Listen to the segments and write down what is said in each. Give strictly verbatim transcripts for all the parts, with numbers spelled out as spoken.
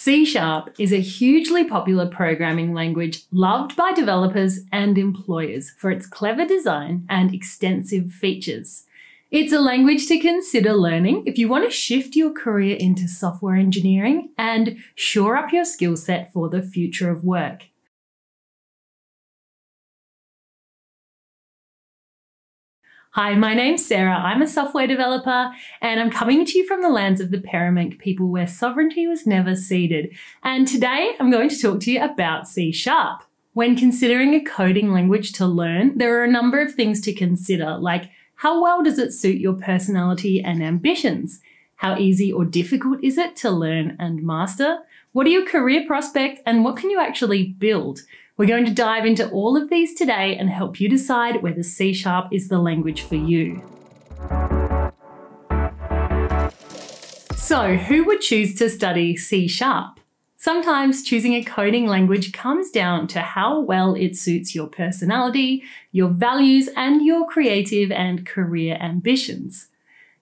C sharp is a hugely popular programming language loved by developers and employers for its clever design and extensive features. It's a language to consider learning if you want to shift your career into software engineering and shore up your skill set for the future of work. Hi, my name's Sarah. I'm a software developer and I'm coming to you from the lands of the Paramank people where sovereignty was never ceded. And today I'm going to talk to you about C sharp. When considering a coding language to learn, there are a number of things to consider, like how well does it suit your personality and ambitions? How easy or difficult is it to learn and master? What are your career prospects and what can you actually build? We're going to dive into all of these today and help you decide whether C sharp is the language for you. So, who would choose to study C sharp? Sometimes choosing a coding language comes down to how well it suits your personality, your values, and your creative and career ambitions.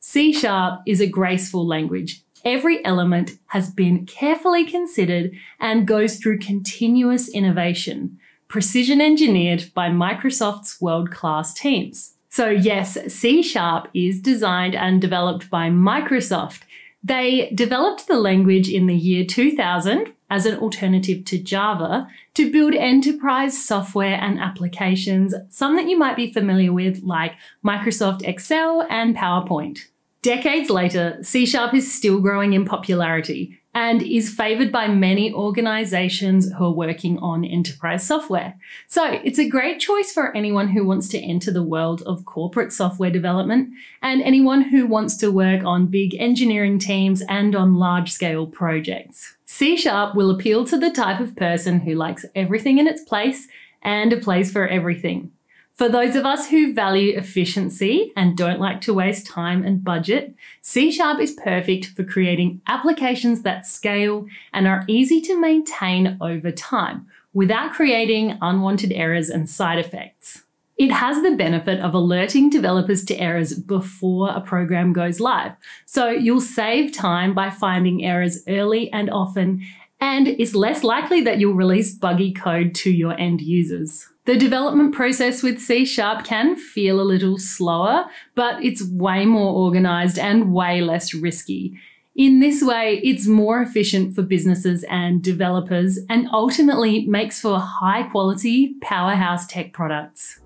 C sharp is a graceful language. Every element has been carefully considered and goes through continuous innovation, precision engineered by Microsoft's world-class teams. So yes, C sharp is designed and developed by Microsoft. They developed the language in the year two thousand as an alternative to Java to build enterprise software and applications, some that you might be familiar with like Microsoft Excel and PowerPoint. Decades later, C sharp is still growing in popularity and is favoured by many organisations who are working on enterprise software. So it's a great choice for anyone who wants to enter the world of corporate software development and anyone who wants to work on big engineering teams and on large-scale projects. C sharp will appeal to the type of person who likes everything in its place and a place for everything. For those of us who value efficiency and don't like to waste time and budget, C sharp is perfect for creating applications that scale and are easy to maintain over time without creating unwanted errors and side effects. It has the benefit of alerting developers to errors before a program goes live, so you'll save time by finding errors early and often, and it's less likely that you'll release buggy code to your end users. The development process with C sharp can feel a little slower, but it's way more organised and way less risky. In this way, it's more efficient for businesses and developers and ultimately makes for high quality powerhouse tech products.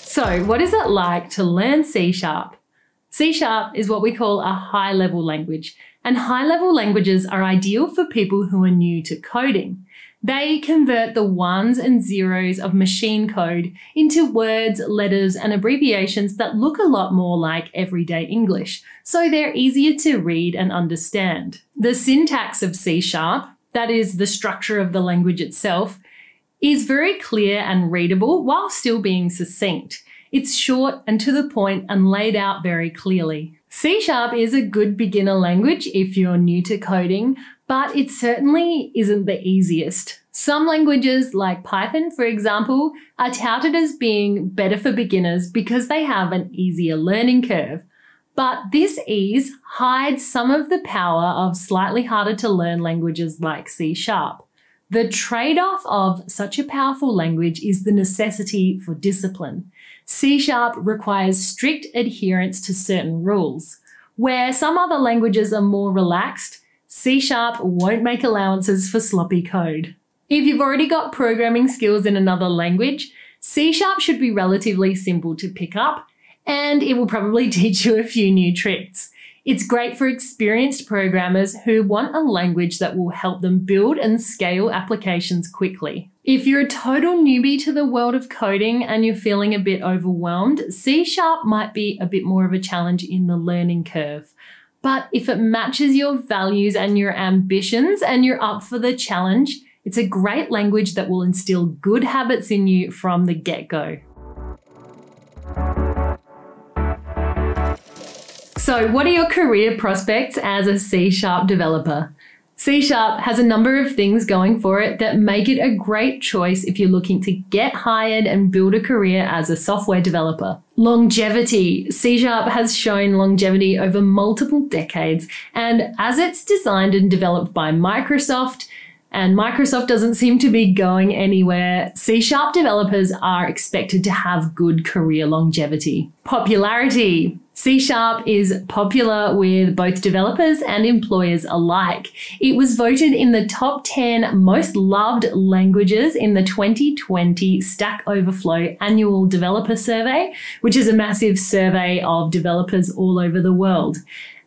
So, what is it like to learn C sharp? C sharp is what we call a high-level language, and high-level languages are ideal for people who are new to coding. They convert the ones and zeros of machine code into words, letters, and abbreviations that look a lot more like everyday English, so they're easier to read and understand. The syntax of C sharp, that is the structure of the language itself, is very clear and readable while still being succinct. It's short and to the point and laid out very clearly. C sharp is a good beginner language if you're new to coding, but it certainly isn't the easiest. Some languages, like Python for example, are touted as being better for beginners because they have an easier learning curve. But this ease hides some of the power of slightly harder to learn languages like C sharp. The trade-off of such a powerful language is the necessity for discipline. C sharp requires strict adherence to certain rules. Where some other languages are more relaxed, C sharp won't make allowances for sloppy code. If you've already got programming skills in another language, C sharp should be relatively simple to pick up, and it will probably teach you a few new tricks. It's great for experienced programmers who want a language that will help them build and scale applications quickly. If you're a total newbie to the world of coding and you're feeling a bit overwhelmed, C sharp might be a bit more of a challenge in the learning curve. But if it matches your values and your ambitions and you're up for the challenge, it's a great language that will instill good habits in you from the get-go. So what are your career prospects as a C sharp developer? C sharp C sharp has a number of things going for it that make it a great choice if you're looking to get hired and build a career as a software developer. Longevity. C sharp has shown longevity over multiple decades, and as it's designed and developed by Microsoft, and Microsoft doesn't seem to be going anywhere, C sharp developers are expected to have good career longevity. Popularity. C sharp is popular with both developers and employers alike. It was voted in the top ten most loved languages in the twenty twenty Stack Overflow Annual Developer Survey, which is a massive survey of developers all over the world.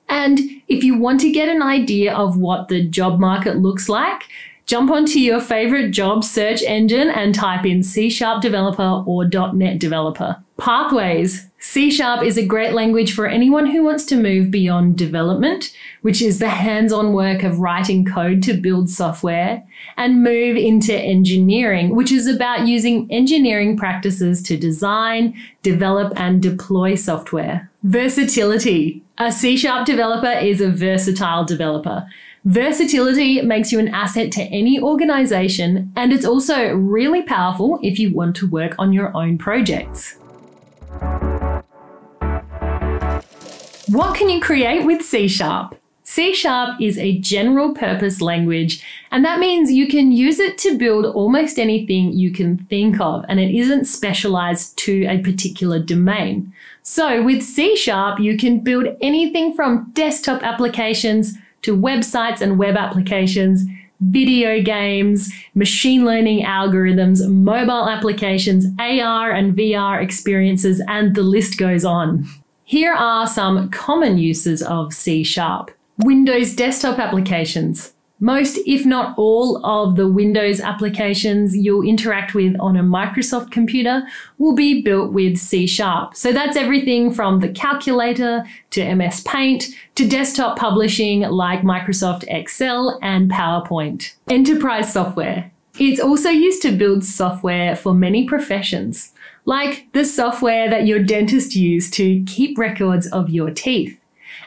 And if you want to get an idea of what the job market looks like, jump onto your favorite job search engine and type in C sharp developer or dot net developer. Pathways. C sharp is a great language for anyone who wants to move beyond development, which is the hands-on work of writing code to build software, and move into engineering, which is about using engineering practices to design, develop, and deploy software. Versatility. A C sharp developer is a versatile developer. Versatility makes you an asset to any organization, and it's also really powerful if you want to work on your own projects. What can you create with C sharp? C sharp is a general purpose language, and that means you can use it to build almost anything you can think of, and it isn't specialized to a particular domain. So with C sharp, you can build anything from desktop applications to websites and web applications, video games, machine learning algorithms, mobile applications, A R and V R experiences, and the list goes on. Here are some common uses of C sharp. Windows desktop applications. Most, if not all, of the Windows applications you'll interact with on a Microsoft computer will be built with C sharp. So that's everything from the calculator to M S Paint to desktop publishing like Microsoft Excel and PowerPoint. Enterprise software. It's also used to build software for many professions, like the software that your dentist used to keep records of your teeth.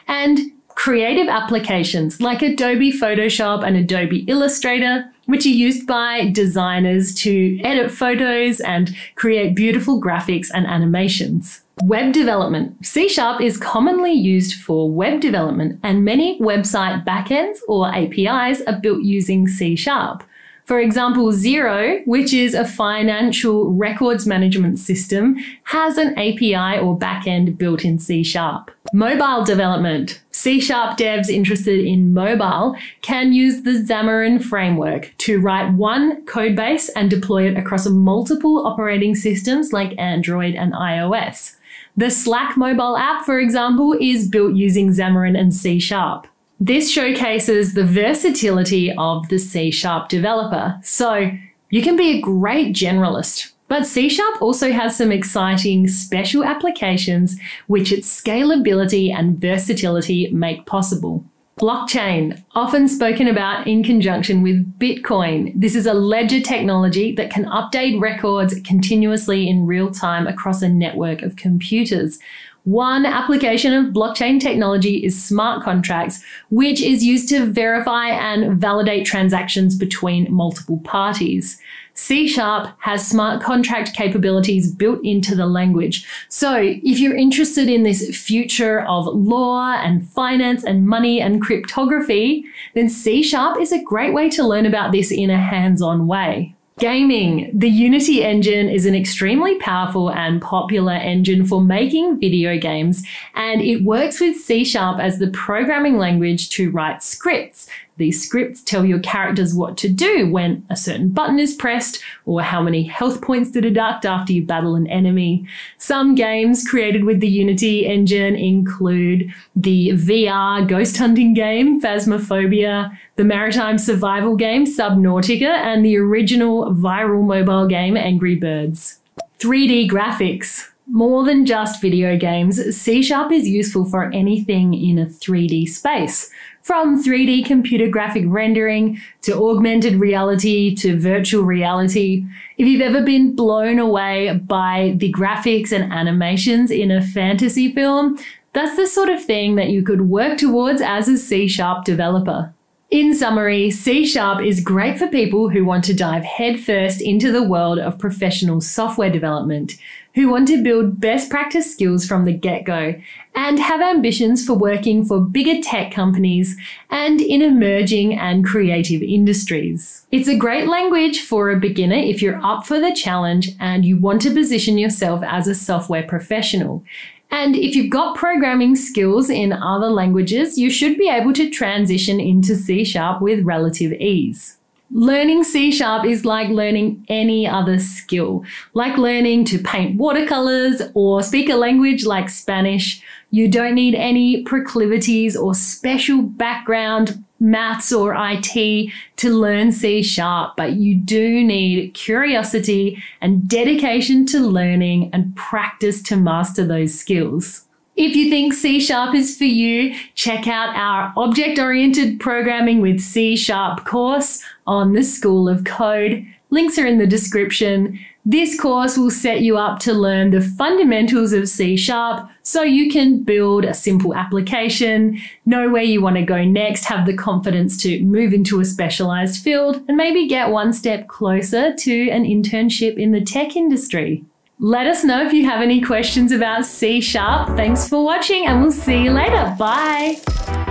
And creative applications like Adobe Photoshop and Adobe Illustrator, which are used by designers to edit photos and create beautiful graphics and animations. Web development. C sharp is commonly used for web development, and many website backends or A P Is are built using C sharp. For example, Xero, which is a financial records management system, has an A P I or backend built in C sharp. Mobile development. C sharp devs interested in mobile can use the Xamarin framework to write one code base and deploy it across multiple operating systems like Android and iOS. The Slack mobile app, for example, is built using Xamarin and C sharp. This showcases the versatility of the C sharp developer. So you can be a great generalist, but C sharp also has some exciting special applications which its scalability and versatility make possible. Blockchain, often spoken about in conjunction with Bitcoin. This is a ledger technology that can update records continuously in real time across a network of computers. One application of blockchain technology is smart contracts, which is used to verify and validate transactions between multiple parties. C sharp has smart contract capabilities built into the language. So if you're interested in this future of law and finance and money and cryptography, then C sharp is a great way to learn about this in a hands-on way. Gaming. The Unity engine is an extremely powerful and popular engine for making video games, and it works with C sharp as the programming language to write scripts. These scripts tell your characters what to do when a certain button is pressed, or how many health points to deduct after you battle an enemy. Some games created with the Unity engine include the V R ghost hunting game Phasmophobia, the maritime survival game Subnautica, and the original viral mobile game Angry Birds. three D graphics. More than just video games, C sharp is useful for anything in a three D space. From three D computer graphic rendering to augmented reality to virtual reality. If you've ever been blown away by the graphics and animations in a fantasy film, that's the sort of thing that you could work towards as a C sharp developer. In summary, C sharp is great for people who want to dive headfirst into the world of professional software development, who want to build best practice skills from the get-go, and have ambitions for working for bigger tech companies and in emerging and creative industries. It's a great language for a beginner if you're up for the challenge and you want to position yourself as a software professional. And if you've got programming skills in other languages, you should be able to transition into C sharp with relative ease. Learning C sharp is like learning any other skill, like learning to paint watercolors or speak a language like Spanish. You don't need any proclivities or special background, maths or I T to learn C sharp, but you do need curiosity and dedication to learning and practice to master those skills. If you think C sharp is for you, check out our Object-Oriented Programming with C sharp course on the School of Code. Links are in the description. This course will set you up to learn the fundamentals of C sharp so you can build a simple application, know where you want to go next, have the confidence to move into a specialized field, and maybe get one step closer to an internship in the tech industry. Let us know if you have any questions about C sharp. Thanks for watching and we'll see you later. Bye.